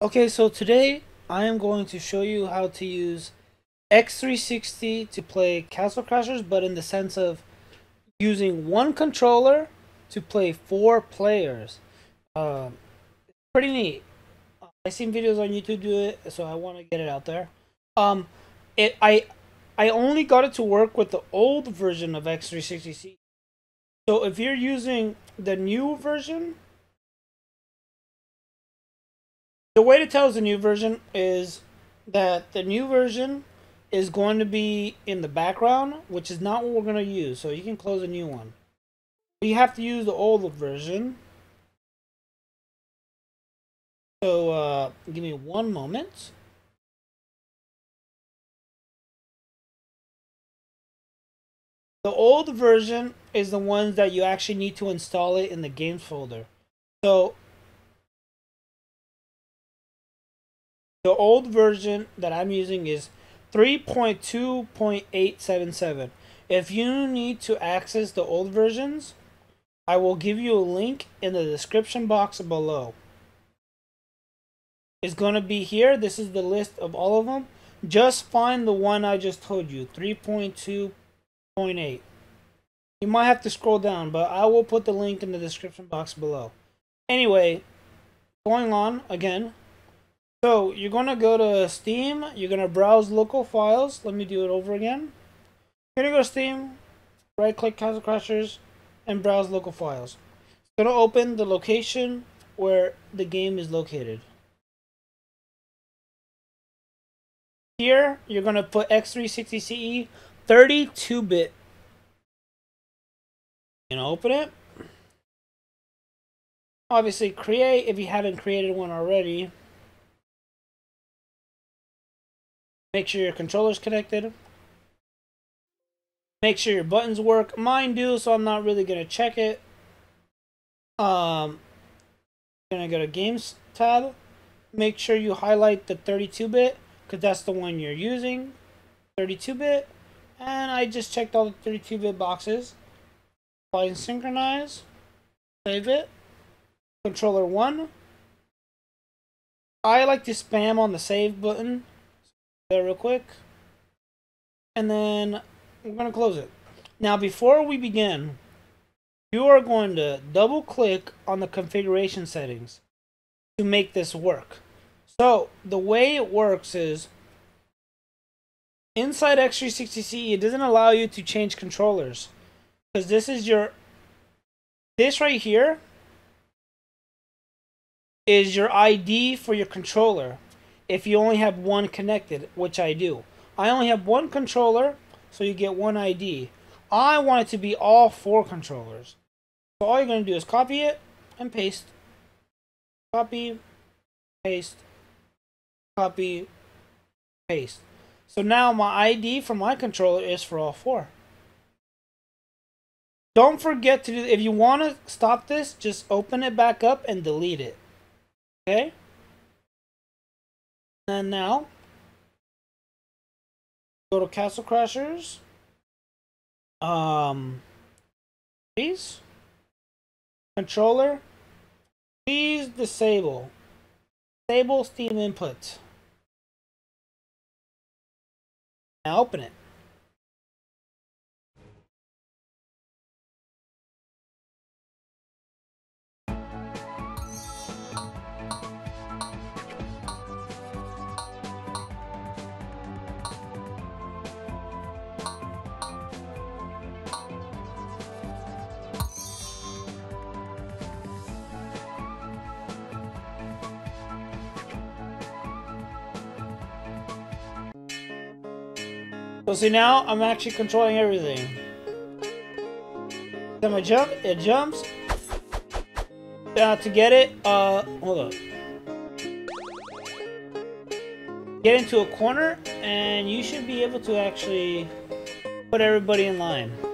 Okay, so today I am going to show you how to use x360 to play Castle Crashers, but in the sense of using one controller to play four players. Pretty neat. I've seen videos on YouTube do it, so I want to get it out there. I only got it to work with the old version of x360ce. So if you're using the new version, the way to tell is the new version is that the new version is going to be in the background, which is not what we're going to use. So you can close a new one. You have to use the old version. So give me one moment. The old version is the one that you actually need to install it in the games folder. So the old version that I'm using is 3.2.877. If you need to access the old versions, I will give you a link in the description box below. It's going to be here. This is the list of all of them. Just find the one I just told you, 3.2.8. You might have to scroll down, but I will put the link in the description box below. Anyway, going on again. So you're going to go to Steam, you're going to browse local files. Let me do it over again. You're going to go to Steam, right click Castle Crashers, and browse local files. It's going to open the location where the game is located. Here you're going to put x360ce 32-bit. You're going to open it. Obviously create if you haven't created one already. Make sure your controller's connected. Make sure your buttons work. Mine do, so I'm not really going to check it. Going to go to Games tab. Make sure you highlight the 32-bit, because that's the one you're using. 32-bit. And I just checked all the 32-bit boxes. Apply and synchronize. Save it. Controller 1. I like to spam on the save button there real quick, and then we're going to close it. Now before we begin, you are going to double click on the configuration settings to make this work. So the way it works is inside x360ce, it doesn't allow you to change controllers, because this right here is your ID for your controller. If you only have one connected, which I do. I only have one controller, so you get one ID. I want it to be all four controllers. So all you're going to do is copy it and paste. Copy, paste, copy, paste. So now my ID for my controller is for all four. Don't forget to do, if you want to stop this, just open it back up and delete it. Okay? And now, go to Castle Crashers. Please. Controller. Please disable. Disable Steam Input. Now open it. So see, now I'm actually controlling everything. Then I jump, it jumps. Now to get it, hold up. Get into a corner and you should be able to actually put everybody in line.